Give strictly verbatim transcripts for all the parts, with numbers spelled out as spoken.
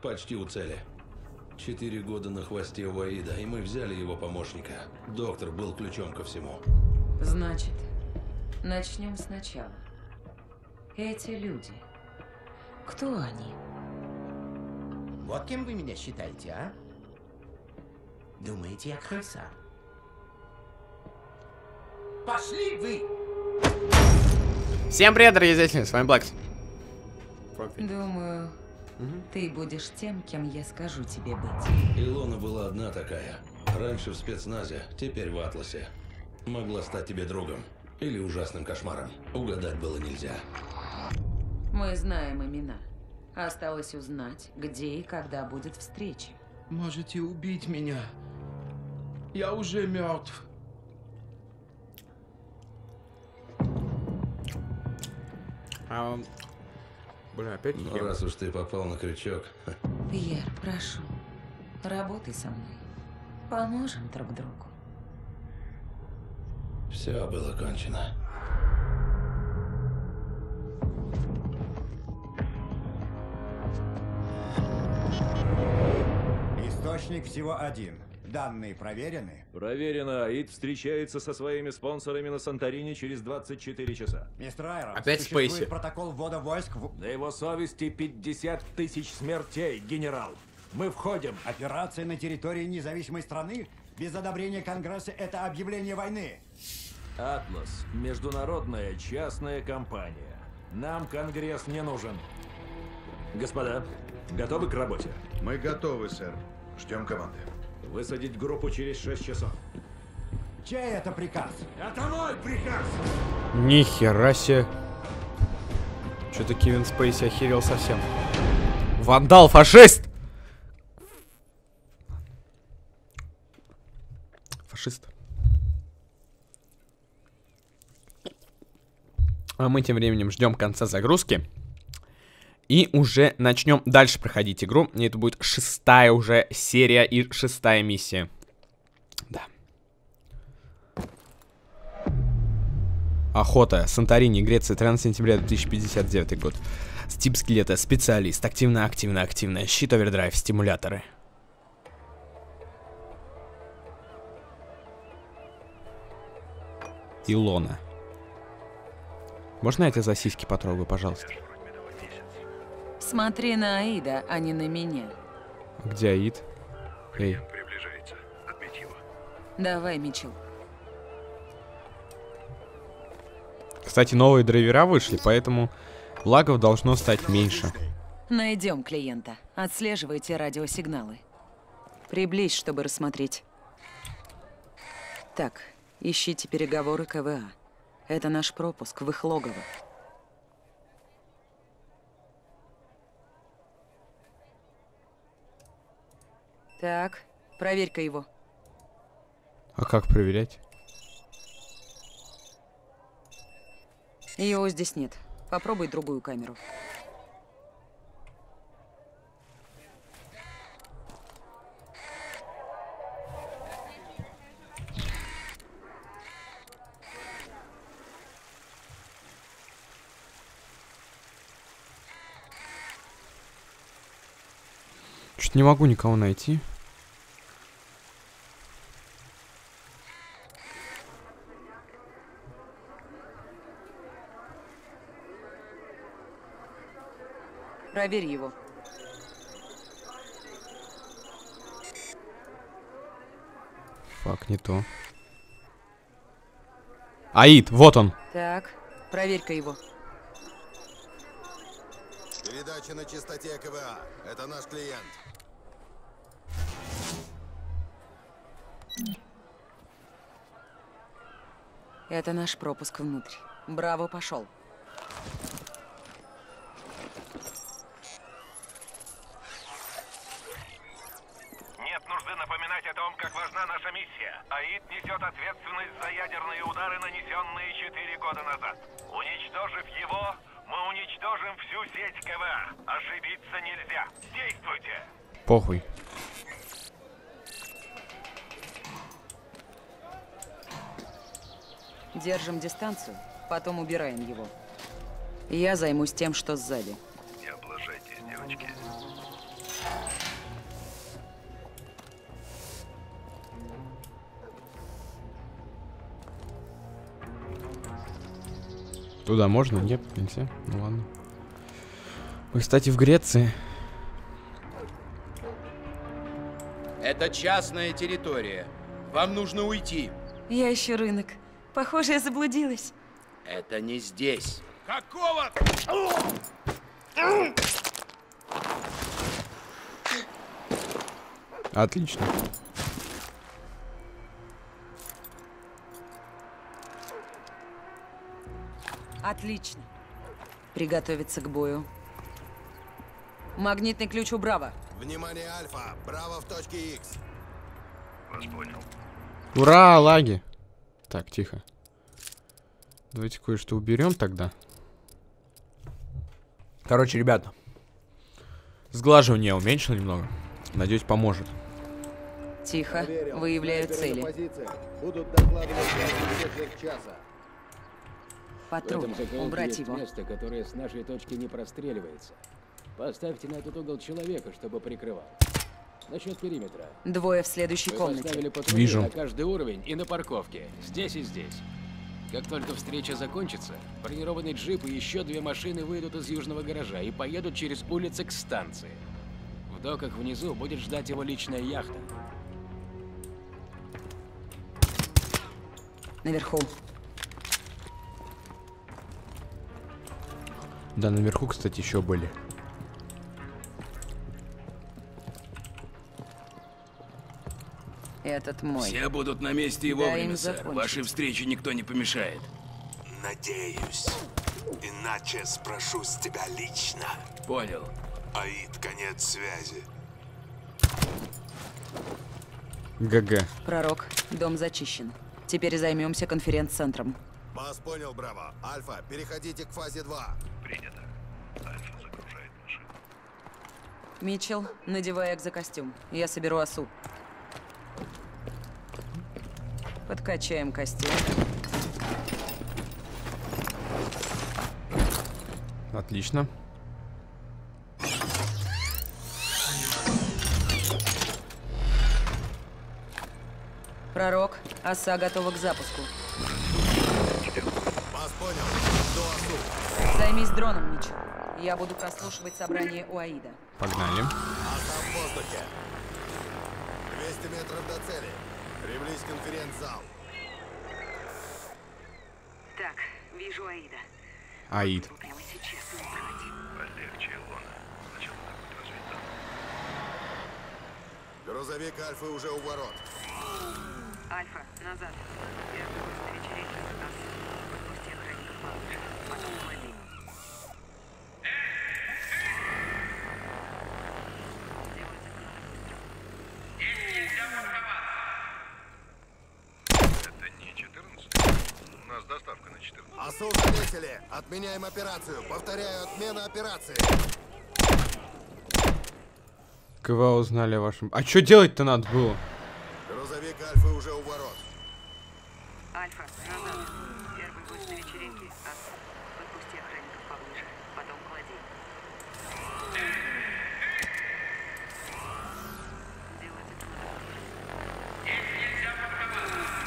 Почти у цели. Четыре года на хвосте у Аида, и мы взяли его помощника. Доктор был ключом ко всему. Значит, начнем сначала. Эти люди, кто они? Вот кем вы меня считаете, а? Думаете, я крыса? Пошли вы! Всем привет, дорогие зрители, с вами Блэкс. Думаю, угу. Ты будешь тем, кем я скажу тебе быть. Илона была одна такая. Раньше в спецназе, теперь в Атласе. Могла стать тебе другом или ужасным кошмаром. Угадать было нельзя. Мы знаем имена. Осталось узнать, где и когда будет встреча. Можете убить меня. Я уже мертв. А, блин, опять не раз уж ты попал на крючок. Пьер, прошу, работай со мной. Поможем друг другу. Все было кончено. Источник всего один. Данные проверены? Проверено. Аид встречается со своими спонсорами на Санторини через двадцать четыре часа. Мистер Айронс, опять Спейси. Протокол ввода войск в... На его совести пятьдесят тысяч смертей, генерал. Мы входим. Операция на территории независимой страны без одобрения Конгресса – это объявление войны. Атлас – международная частная компания. Нам Конгресс не нужен. Господа, готовы к работе? Мы готовы, сэр. Ждем команды. Высадить группу через шесть часов. Чей это приказ? Это мой приказ! Нихера себе. Что-то Кевин Спейси охерел совсем. Вандал, фашист! Фашист. А мы тем временем ждем конца загрузки. И уже начнем дальше проходить игру. И это будет шестая уже серия и шестая миссия. Да. Охота. Санторини, Греция, тринадцатое сентября две тысячи пятьдесят девятый год. Тип скелета. Специалист. Активно-активно-активно. Щит, овердрайв, стимуляторы. Илона. Можно я тебя за сиськи потрогаю, пожалуйста? Смотри на Аида, а не на меня. Где Аид? Эй. Приближается. Отметь его. Давай, Митчелл. Кстати, новые драйвера вышли, поэтому лагов должно стать меньше. Найдем клиента. Отслеживайте радиосигналы. Приблизь, чтобы рассмотреть. Так, ищите переговоры КВА. Это наш пропуск в их логово. Так, проверь-ка его. А как проверять? Его здесь нет. Попробуй другую камеру. Чуть не могу никого найти. Проверь его. Фак, не то. Аид, вот он. Так, проверь-ка его. Передача на частоте КВА. Это наш клиент. Это наш пропуск внутрь. Браво, пошел. Похуй. Держим дистанцию, потом убираем его. Я займусь тем, что сзади. Не облажайтесь, девочки. Туда можно? Нет, нельзя. Ну ладно. Мы, кстати, в Греции. Это частная территория. Вам нужно уйти. Я ищу рынок. Похоже, я заблудилась. Это не здесь. Какого? Отлично. Отлично. Приготовиться к бою. Магнитный ключ у Браво. Внимание, Альфа. Браво в точке Икс. Вас понял. Ура, лаги. Так, тихо. Давайте кое-что уберем тогда. Короче, ребята. Сглаживание уменьшило немного. Надеюсь, поможет. Тихо. Выявляю цели. Будут докладывать часа. Патруль. Убрать его. Место, которое с нашей точки не простреливается. Поставьте на этот угол человека, чтобы прикрывал. Насчет периметра. Двое в следующей Вы комнате. Вижу. На каждый уровень и на парковке. Здесь и здесь. Как только встреча закончится, бронированный джип и еще две машины выйдут из южного гаража и поедут через улицы к станции. В доках внизу будет ждать его личная яхта. Наверху. Да, наверху, кстати, еще были. Этот мой. Все будут на месте и вовремя, сэр. Вашей встрече никто не помешает. Надеюсь. Иначе спрошу с тебя лично. Понял. Аид, конец связи. ГГ. Пророк, дом зачищен. Теперь займемся конференц-центром. Вас понял, Браво. Альфа, переходите к фазе два. Принято. Альфа загружает машину. Митчелл, надевай экзокостюм. Я соберу осу. Подкачаем костюм. Отлично. Пророк, оса готова к запуску. Вас понял. Займись дроном, Митчелл. Я буду прослушивать собрание у Аида. Погнали. Оса в воздухе. двести метров до цели. Привлись в конференц-зал. Так, вижу Аида. Аид. Прямо сейчас убрать. Легче, Илона. Сначала надо будет развить там. Грузовик Альфы уже у ворот. Альфа, назад. Я буду встречать нас. Пусть я храню получше. Потом уводи. Осу встретили. Отменяем операцию. Повторяю, отмена операции. КВА узнали о вашем... А что делать-то надо было? Грузовик Альфы уже у ворот. Альфа, назад. Первый гость на вечеринке. Осу, подпусти охранников поближе. Потом клади. Делайте круто. Здесь нельзя парковаться.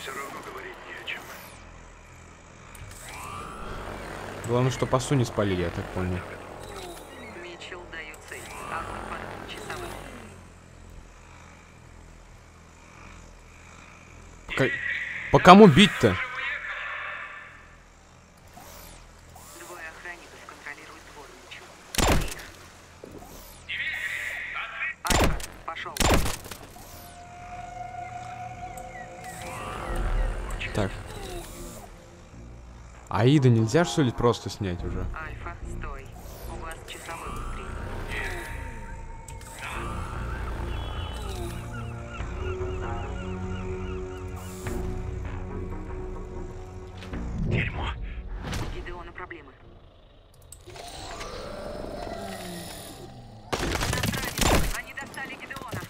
Все равно говорить не о чем. Главное, что пасу не спалили, я так понял. Митчелл, даю цель. Авто под часовым. По, по кому бить-то? Двое охранников контролируют двор, Митчелл. Альфа, пошел. Так. Аида нельзя, что ли, просто снять уже? Альфа, стой. У вас часовой внутри. Дерьмо. У Гидеона проблемы. Они достали Гидеона.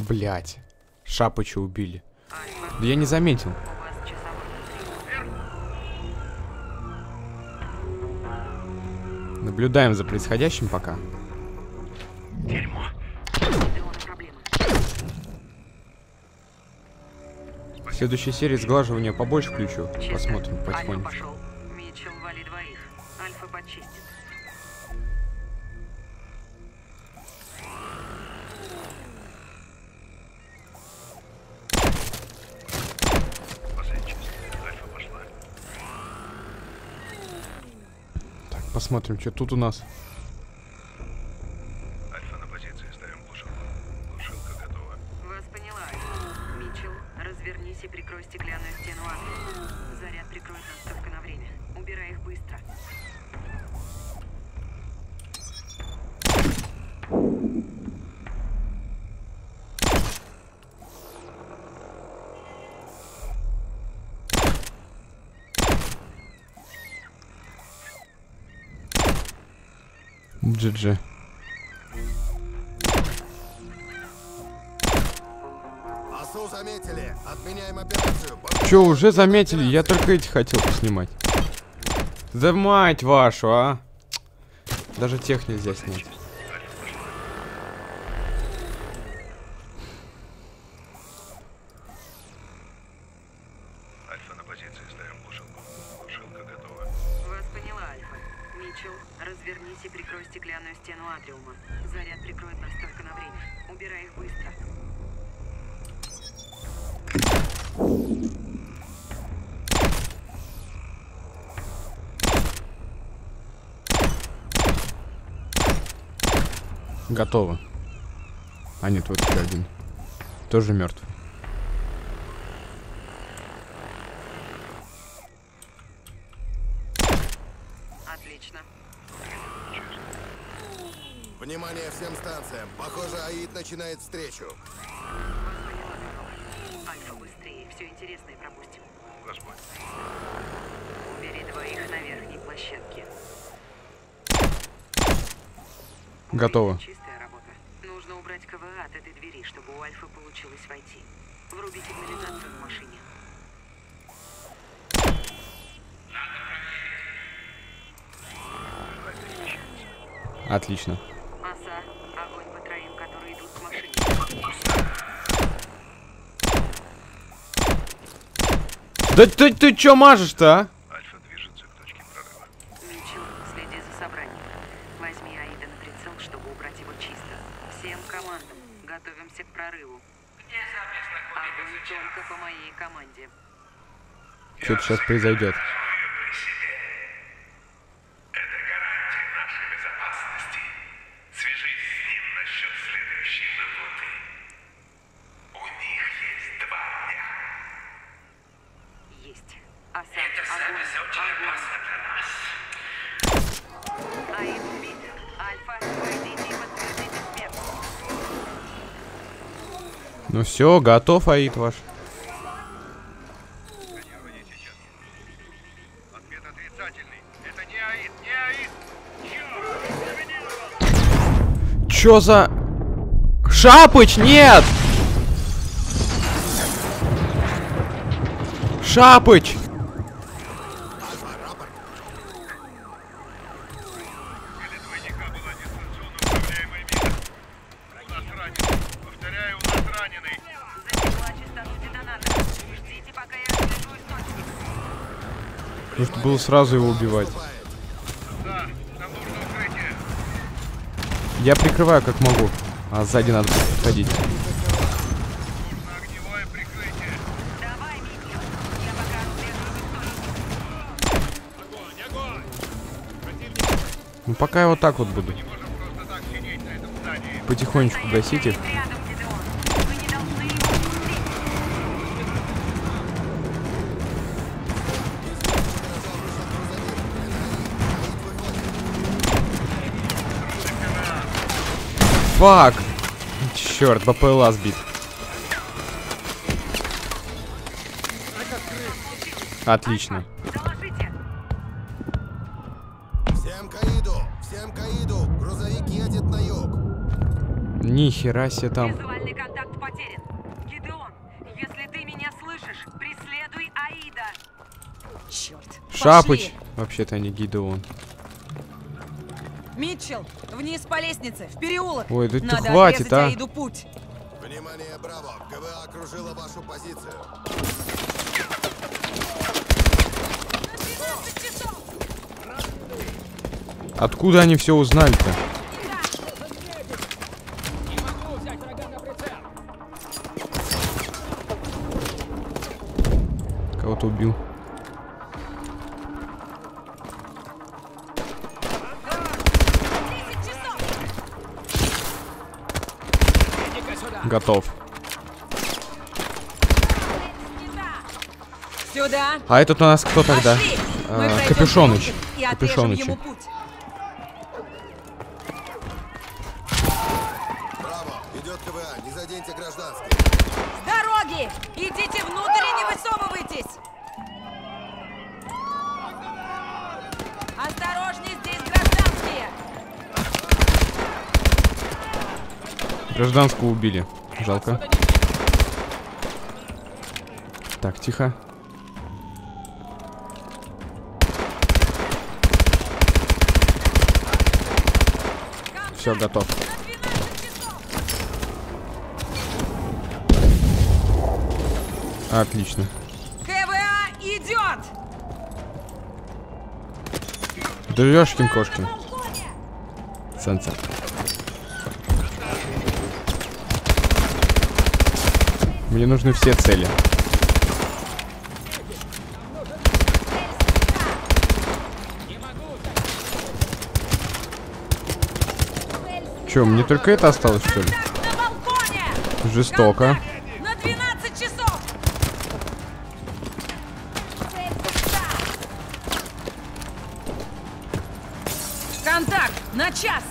Блять. Шапыча убили. Да я не заметил. Наблюдаем за происходящим пока. Дерьмо. В следующей серии сглаживания побольше включу. Посмотрим потихонечку. Митчелл вали двоих. Альфа подчистит. Посмотрим, что тут у нас. Альфа на позиции, ставим глушилку. Глушилка готова. Вас поняла. Митчелл, развернись и прикрой стеклянную стену Атласа. Заряд прикроет нас только на время. Убирай их быстро. джи джи. Осу заметили. Отменяем операцию. Че, уже заметили? Я только эти хотел поснимать. Да мать вашу, а? Даже тех нельзя снять. Готово. А нет, вот еще один. Тоже мертв. Отлично. Внимание всем станциям. Похоже, Аид начинает встречу. Альфа, быстрее. Все интересное пропустим. Господь. Убери двоих на верхней площадке. Готово. Чистая работа. Нужно убрать КВА от этой двери, чтобы у Альфы получилось войти. Вруби сигнализацию в машине. Отлично. Оса, огонь по троим, которые идут к машине. Да ты, ты чё мажешь-то, а? Что-то сейчас произойдет. Это гарантия нашей безопасности. Свяжись с ним насчет следующей выплаты. У них есть два дня. Есть. А сам это запись очень опасна для нас. Аид убит. Альфа, пойдите и подтвердите смерть. Ну все, готов, Аид ваш. Чё за... Шапыч, нет! Шапыч! Нужно было сразу его убивать. Я прикрываю как могу, а сзади надо ходить. Ну пока я вот так вот буду. Потихонечку гасить их. Фак! Черт, БПЛА сбит. Отлично. Всем к Аиду! Всем к Аиду! Грузовик едет на юг. Нихера себе там. Визуальный контакт потерян. Шапыч. Вообще-то не Гидеон. Митчелл, вниз по лестнице, в переулок. Ой, да ты хватит, а. Надо отрезать Аиду путь. Внимание, браво. КВА окружила вашу позицию. Откуда они все узнали-то? Кого-то убил. Готов. Сюда. А этот у нас кто тогда? А, Капюшоныч. Капюшоныч. Браво, идет КВА, не заденьте гражданских. С дороги! Идите внутрь и не высовывайтесь! Осторожней, здесь гражданские! Гражданскую убили. Жалко. Так, тихо. Все, готов. Отлично. КВА идет! Да ёшкин кошкин. Санцер. Мне нужны все цели. Че, мне только это осталось, что ли? Жестоко. На час.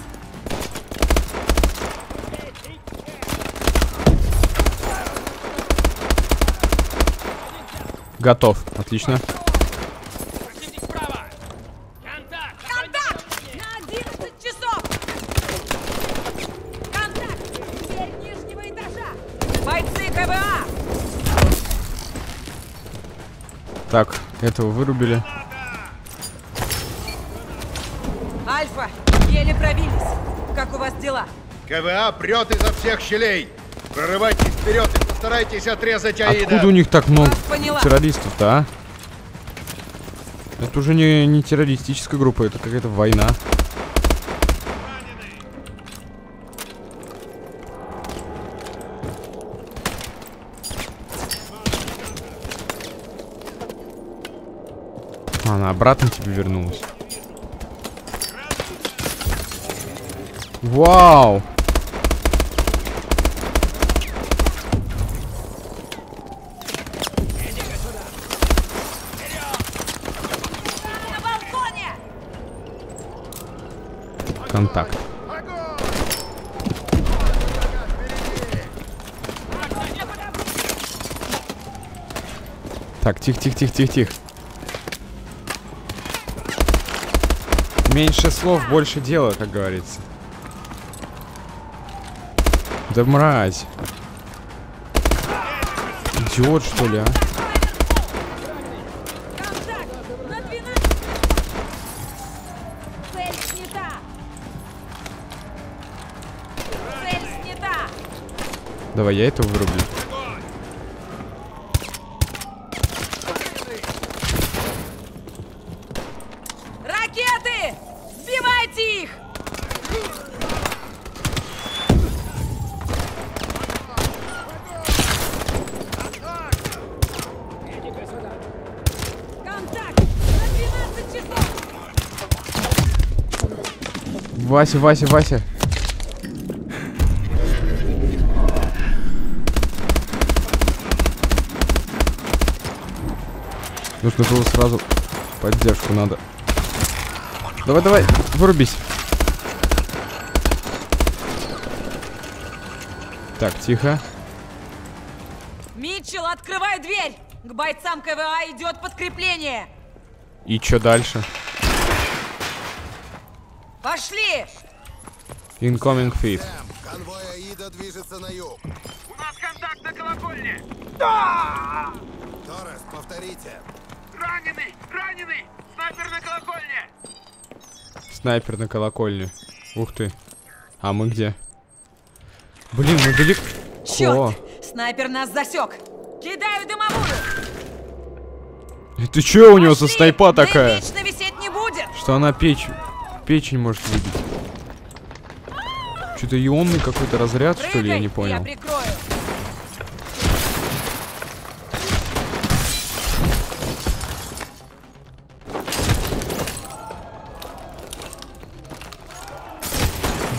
Готов. Отлично. Контакт! Контакт! На одиннадцать часов! Контакт! Дверь нижнего этажа! Бойцы КВА! Так, этого вырубили. Альфа! Еле пробились. Как у вас дела? КВА прет изо всех щелей. Прорывайтесь вперед и постарайтесь отрезать Аида. Откуда у них так много террористов-то, а? Это уже не, не террористическая группа, это какая-то война. А, она обратно тебе вернулась. Вау! Контакт. Так, тихо-тихо-тихо-тихо-тихо. Меньше слов, больше дела, как говорится. Да мразь. Идиот, что ли, а? Давай я этого вырублю. Ракеты! Сбивайте их! Вася, Вася, Вася. Нужно было сразу поддержку надо. Давай, давай, вырубись. Так, тихо. Митчелл, открывай дверь. К бойцам КВА идет подкрепление. И что дальше? Пошли! Incoming feed. Конвой Аида движется на юг. У нас контакт на колокольне. Да! Торрес, повторите. Раненый! Раненый! Снайпер на колокольне! Снайпер на колокольне. Ух ты. А мы где? Блин, мы далеко. Черт! Снайпер нас засек! Кидаю дымовую! Ты че у него со снайпа такая? Вечно висеть не будет! Что она печь? Печень может выбить. Что-то ионный какой-то разряд, прыгай, что ли, я не понял. Я прикрою.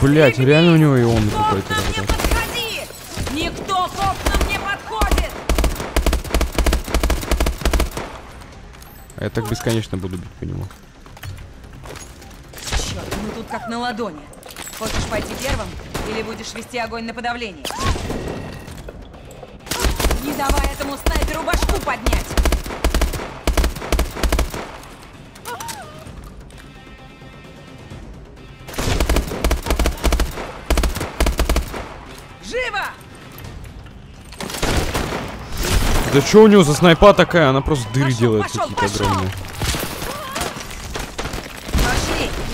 Блять, реально у него ионный какой-то разряд. Никто к окнам не подходит! Я так бесконечно буду бить по нему. Черт, мы тут как на ладони. Хочешь пойти первым или будешь вести огонь на подавление? Не давай этому снайперу башку поднять! Живо! Да что у него за снайпа такая? Она просто дыры пошел, делает какие-то огромные.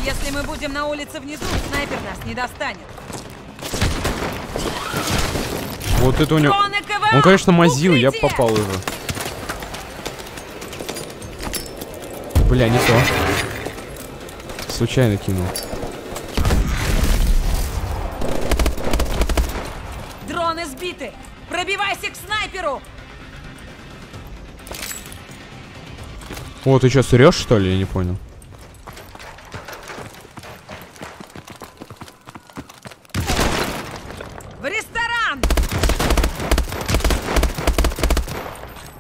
Если мы будем на улице внизу, снайпер нас не достанет. Вот это у него... Он, конечно, мазил, я попал его. Бля, не то. Случайно кинул. Дроны сбиты! Пробивайся к снайперу! О, ты что, срешь, что ли? Я не понял.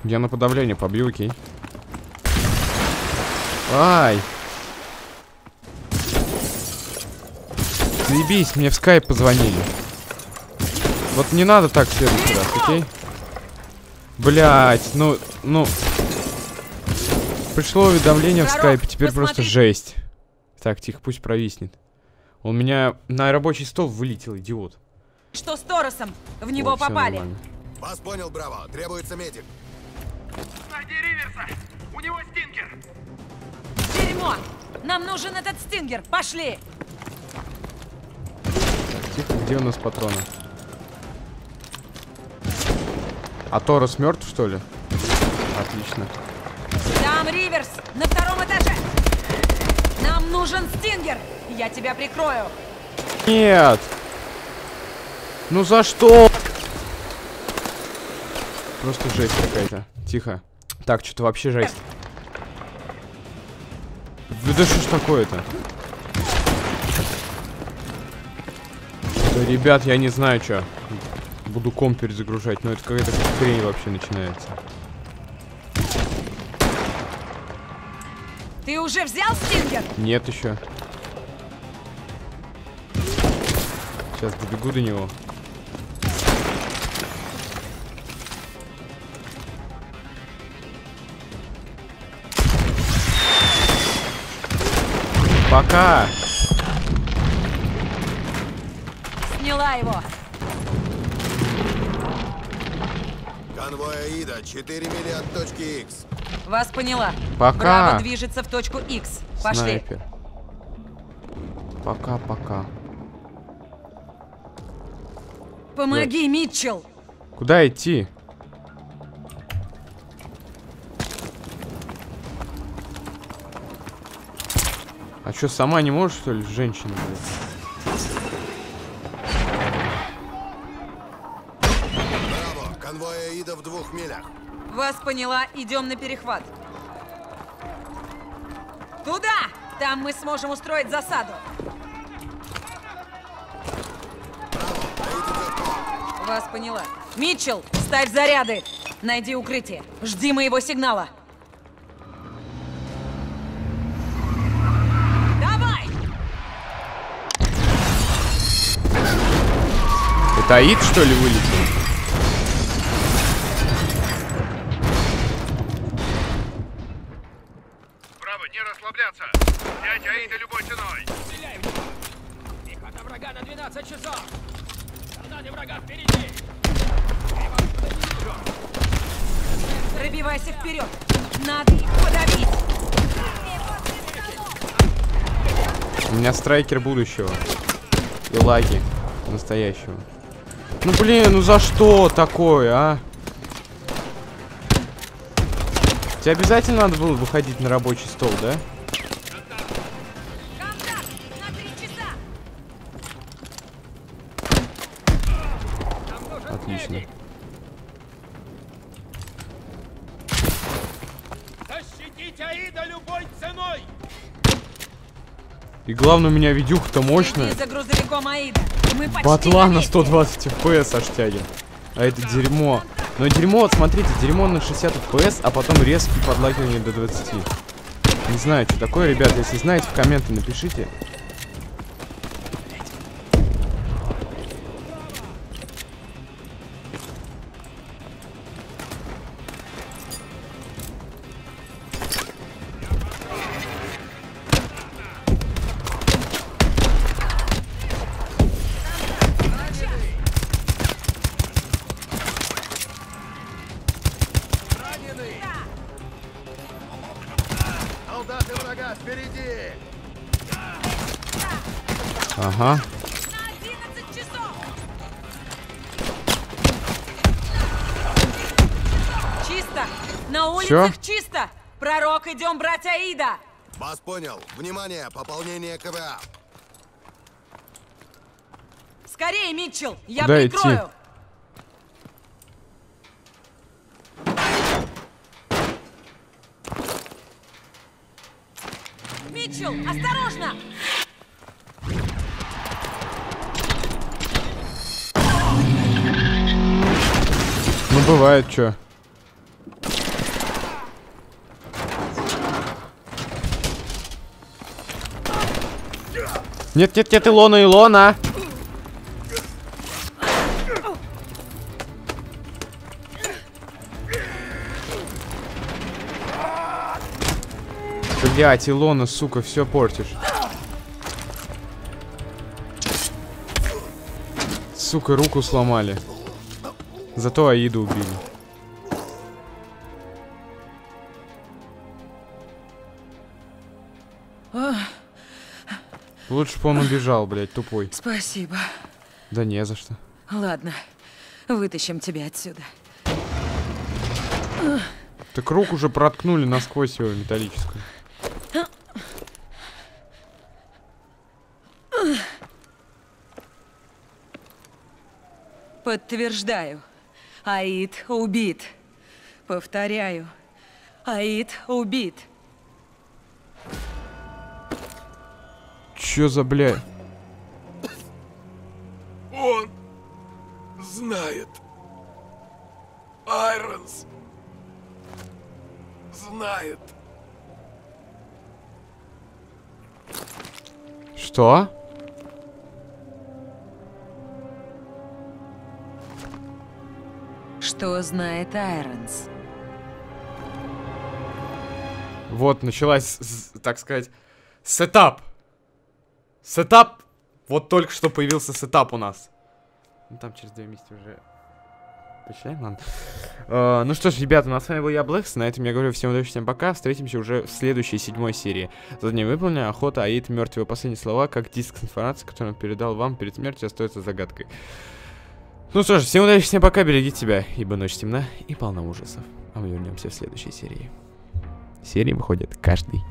Я на подавление побью, окей. Ай! Заебись, мне в скайп позвонили. Вот не надо так следующий раз, окей? Блять, ну, ну. Пришло уведомление в скайпе, теперь просто жесть. Так, тихо, пусть провиснет. Он меня на рабочий стол вылетел, идиот. Что с Торресом? В него попали. Вас понял, браво. Требуется медик. Найди Риверса! У него стингер! Дерьмо! Нам нужен этот стингер! Пошли! Тихо, где у нас патроны? А Торрес мертв, что ли? Отлично. Там Риверс! На втором этаже! Нам нужен стингер! Я тебя прикрою! Нет! Ну за что? Просто жесть какая-то. Тихо. Так, что-то вообще жесть. Да что ж такое-то? Да, ребят, я не знаю, что. Буду комп перезагружать, но это какая-то хрень вообще начинается. Ты уже взял стингер? Нет еще. Сейчас добегу до него. Пока! Сняла его. Конвой Аида, четыре мили от точки Х. Вас поняла. Пока. Браво движется в точку Х. Пошли. Пока-пока. Помоги, вот. Митчелл. Куда идти? А что, сама не можешь, что ли, женщина? Браво, конвой Аида в двух милях. Вас поняла, идем на перехват. Туда! Там мы сможем устроить засаду. Браво, вас поняла. Митчелл, ставь заряды. Найди укрытие. Жди моего сигнала. Аид, что ли, вылетел? Браво, не расслабляться! Снять Аида любой ценой! Стреляй в него! Их от врага на двенадцать часов! Солдаты врага впереди! Пробивайся вперед! Надо их подавить! У меня страйкер будущего. И лаги настоящего. Ну блин, ну за что такое, а? Тебе обязательно надо было выходить на рабочий стол, да? Отлично. Защитить Аида любой ценой! И главное, у меня видюха-то мощная. Батла на сто двадцать эф пи эс аж тягивает. А это дерьмо. Но дерьмо, вот смотрите, дерьмо на шестьдесят эф пи эс, а потом резкие подлагивания до двадцати. Не знаю, что такое, ребят. Если знаете, в комменты напишите. Ага. Чисто. На улицах чисто. Пророк, идем брать Аида. Вас понял. Внимание, пополнение КВА. Скорее, Митчелл, я Дай прикрою. Идти. Митчелл, осторожно! Ну бывает, чё. Нет, нет, нет, Илона, Илона! Блять, Илона, сука, все портишь. Сука, руку сломали. Зато Аиду убили. О. Лучше бы он убежал, блядь, тупой. Спасибо. Да не за что. Ладно, вытащим тебя отсюда. Так руку уже проткнули насквозь его металлическую. Подтверждаю. Аид убит. Повторяю. Аид убит. Чё за бля? Он знает. Айронс знает. Что? Что знает Айронс? Вот, началась, так сказать, сетап. Сетап. Вот только что появился сетап у нас. Ну, там через две месяца уже... Почитаем, ладно. Uh, ну что ж, ребята, у нас с вами был я, Блэкс. На этом я говорю всем удачи, всем пока. Встретимся уже в следующей седьмой серии. Задание выполнено. Охота, Аид, мертвые. Последние слова, как диск с информацией, которую он передал вам перед смертью, остается загадкой. Ну что ж, всем удачи, всем пока, берегите себя, ибо ночь темна и полна ужасов. А мы вернемся в следующей серии. Серии выходят каждый